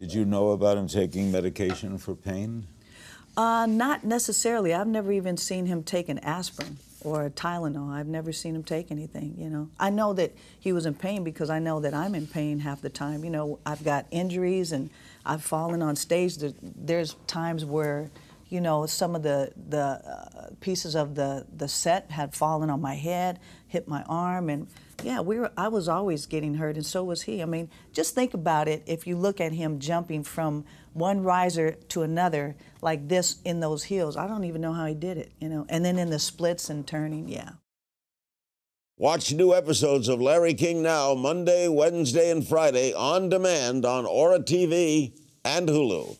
Did you know about him taking medication for pain? Not necessarily. I've never even seen him take an aspirin or a Tylenol. I've never seen him take anything, you know. I know that he was in pain because I know that I'm in pain half the time. You know, I've got injuries and I've fallen on stage. There's times where, you know, some of the pieces of the set had fallen on my head, hit my arm, and yeah, I was always getting hurt, and so was he. I mean, just think about it. If you look at him jumping from one riser to another like this in those heels, I don't even know how he did it, you know. And then in the splits and turning, yeah. Watch new episodes of Larry King Now Monday, Wednesday, and Friday on demand on Ora TV and Hulu.